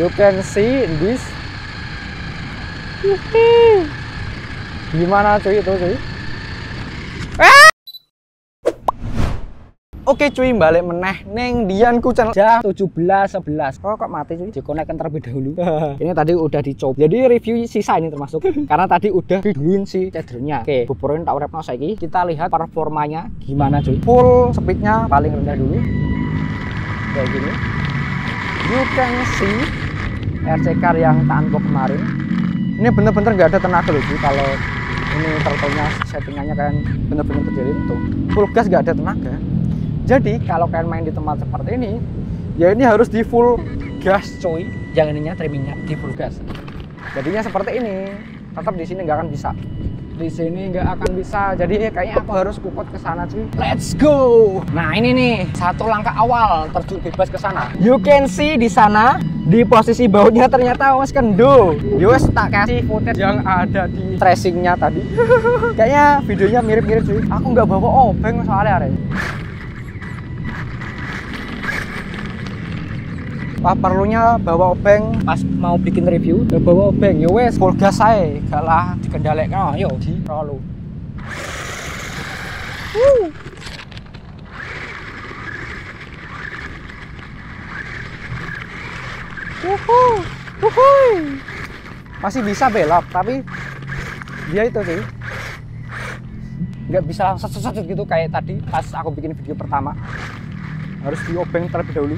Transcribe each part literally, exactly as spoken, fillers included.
You can see this. Gimana cuy itu cuy? Ah! Oke cuy, balik meneh neng Dianku Channel jam tujuh belas sebelas. Oh, kok mati cuy? Dikonekkan terlebih dahulu. Ini tadi udah dicoba. Jadi review sisa ini termasuk karena tadi udah videoin si cedernya. Oke, buburin tak urepno saiki. Kita lihat performanya gimana cuy. Full speednya paling rendah dulu. Kayak gini. You can see R C car yang tanpa kemarin. Ini bener-bener nggak ada tenaga loh, kalau ini turbonya settingannya kan bener-bener terjalin tuh. Full gas nggak ada tenaga. Jadi kalau kalian main di tempat seperti ini, ya ini harus di full gas coy. Jangan ininya trimmingnya di full gas. Jadinya seperti ini. Tetap di sini nggak akan bisa. Di sini nggak akan bisa. Jadi kayaknya aku harus kukut ke sana cuy. Let's go. Nah ini nih satu langkah awal terjun bebas ke sana. You can see di sana. Di posisi bautnya ternyata wes kendo. Yowes tak kasih footage yang ada di tracingnya tadi. Kayaknya videonya mirip-mirip cuy. Aku nggak bawa obeng soalnya hari. Wah, perlunya bawa obeng pas mau bikin review. Ya bawa obeng. Yowes full gas aja. Kalah dikendalekno. Yo di roll. Wuhu, wuhui. Masih bisa belok, tapi dia itu sih nggak bisa satu-satu gitu kayak tadi pas aku bikin video pertama. Harus diobeng terlebih dahulu.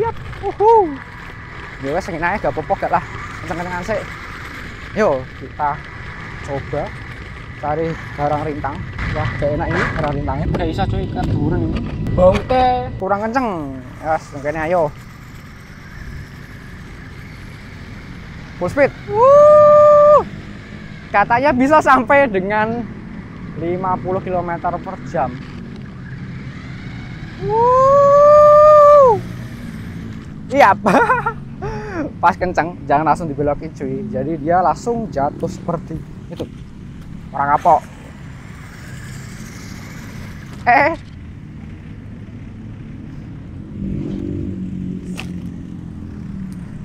Yap, wuhu. Ya wes naik gak popok gak lah. Kenceng-kencengan sih. Yo, kita coba cari barang rintang. Wah, gak enak ini barang rintangnya. Gak bisa cuy, keduren ini. Bongke kurang kenceng. Yes, makanya ayo. Full speed. Wuh. Katanya bisa sampai dengan lima puluh kilometer per jam. Wuh. Iya. Pas kenceng, jangan langsung dibelokin cuy. Jadi dia langsung jatuh seperti itu. Orang kapok. Eh.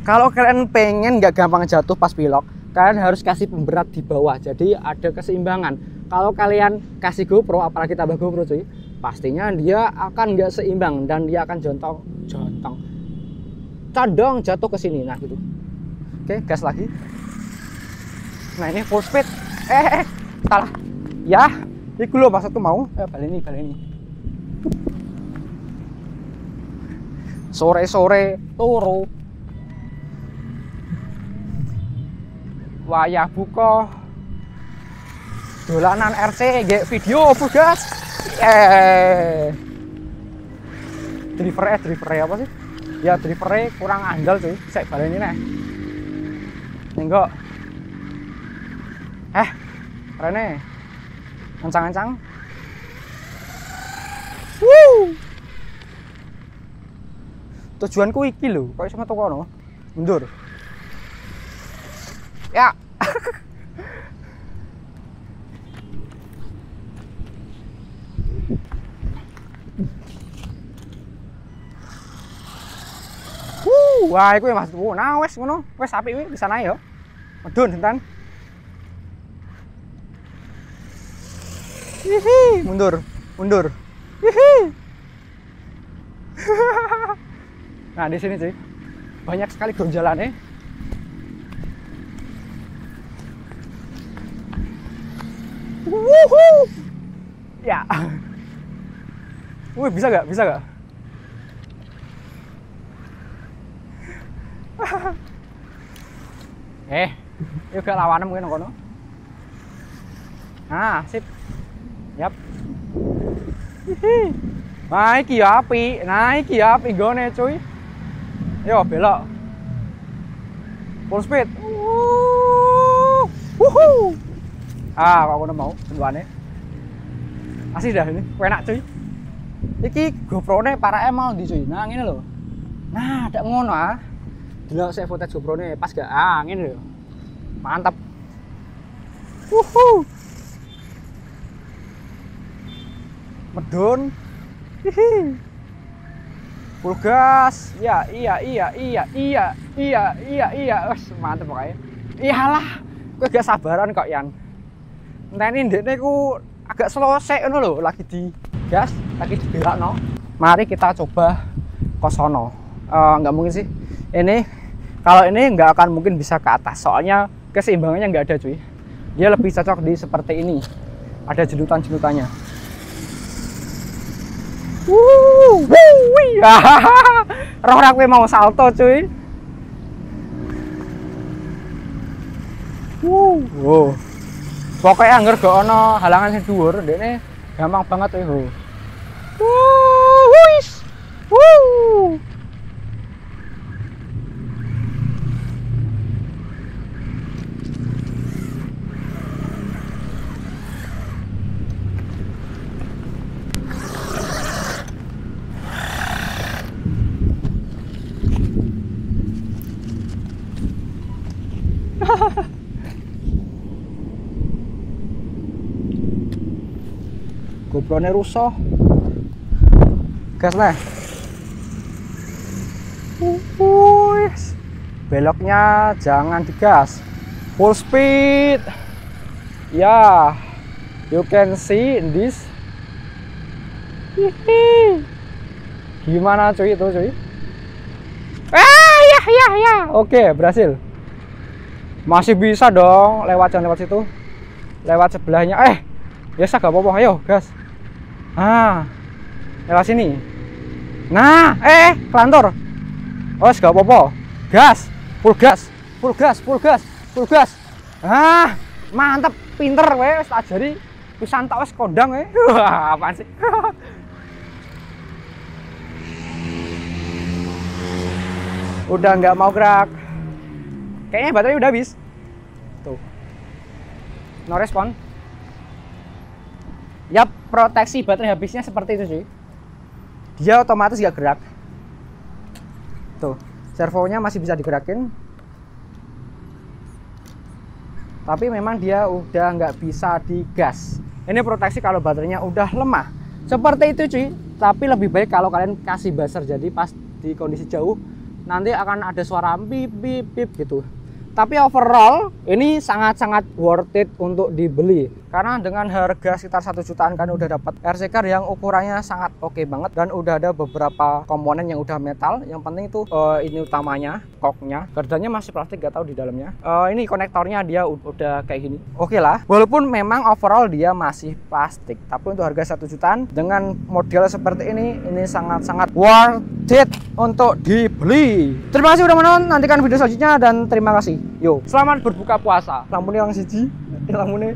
Kalau kalian pengen nggak gampang jatuh pas belok, kalian harus kasih pemberat di bawah. Jadi ada keseimbangan. Kalau kalian kasih GoPro, apalagi tambah GoPro cuy, pastinya dia akan nggak seimbang dan dia akan jontong, jontong, condong jatuh ke sini. Nah gitu. Oke, gas lagi. Nah ini full speed. Eh, eh salah. Ya, ini loh maksudku mau. Eh, balik ini, balik ini. Sore-sore turu. Wayah buka dolanan R C nggih video bugas. Eh. Driver eh driver apa sih? Ya driver kurang andal sih. Sek baleni neh. Ning kok. Eh, rene. Ancang-ancang. Woo. Tujuanku iki lho, kok iso metu kono? Mundur. Ya. Wuh, wah iku Mas. Nah, wes ngono, wes apik kuwi bisa naik yo. Medun enten. Hihi, mundur, mundur. Hihi. Nah, di sini sih banyak sekali gonjalannya. Wuhu, ya, wih bisa gak? Bisa gak? Eh, yuk gak lawanem mungkin kono. Nah, sip, yap. Naik ya api, naik ya api gone cuy. Yo belok, full speed. Wuhu. Ah, kalau aku mau, bentuannya masih dah ini, enak cuy. Iki GoPro-nya para emal di cuy. Nah, ini loh. Nah, ada ngono ah. Delok sik footage GoPro-nya pas gak? Ah, ini loh. Mantap. Wuhu. Medun. Hihi. Full gas. Iya, iya, iya, iya, iya, iya, iya, iya. Wes, mantep pokoknya. Iyalah, gue gak sabaran kok, Yan. Nah ini ndekne ku agak selesai ngono lho, lagi di gas, lagi di belakno. Mari kita coba kosono. Uh, nggak mungkin sih. Ini kalau ini nggak akan mungkin bisa ke atas, soalnya keseimbangannya nggak ada, cuy. Dia lebih cocok di seperti ini. Ada jelutan-jelutannya. Wuh, wuih, roh-roh gue mau salto, cuy. Wuh, wow. Pokoknya anggar gak ono halangan sing dhuwur, ndekne gampang banget, wih. Wuh, wuis, wuh. Goblone rusuh. Gas lah. Wuih. Beloknya jangan digas. Full speed. Ya. Yeah. You can see in this. Hihi. Gimana cuy itu, cuy? Ah, ya ya ya. Oke, berhasil. Masih bisa dong lewat, jangan lewat situ, lewat sebelahnya. Eh biasa gak apa-apa, ayo gas. Ah lewat sini, nah eh kelantur. Oh gak apa-apa, gas, full gas, full gas, full gas, full gas. Ah mantep, pinter weh, wes ajari pisan tak wes kondang weh. Wah apaan sih. Udah nggak mau gerak. Kayaknya baterai udah habis. Tuh. No respon. Ya, proteksi baterai habisnya seperti itu sih. Dia otomatis gak gerak. Tuh, servonya masih bisa digerakin. Tapi memang dia udah nggak bisa digas. Ini proteksi kalau baterainya udah lemah. Seperti itu cuy. Tapi lebih baik kalau kalian kasih buzzer. Jadi pas di kondisi jauh, nanti akan ada suara bip bip bip gitu. Tapi overall ini sangat-sangat worth it untuk dibeli, karena dengan harga sekitar satu jutaan kan udah dapat air shaker yang ukurannya sangat oke banget, dan udah ada beberapa komponen yang udah metal. Yang penting itu uh, ini utamanya, koknya. Gerdanya masih plastik, gak tahu di dalamnya. Uh, ini konektornya dia udah kayak gini. Oke lah, walaupun memang overall dia masih plastik, tapi untuk harga satu jutaan dengan model seperti ini, ini sangat-sangat worth it untuk dibeli. Terima kasih udah menonton, nantikan video selanjutnya dan terima kasih. Yo, selamat berbuka puasa. Lampune lang siji, lampune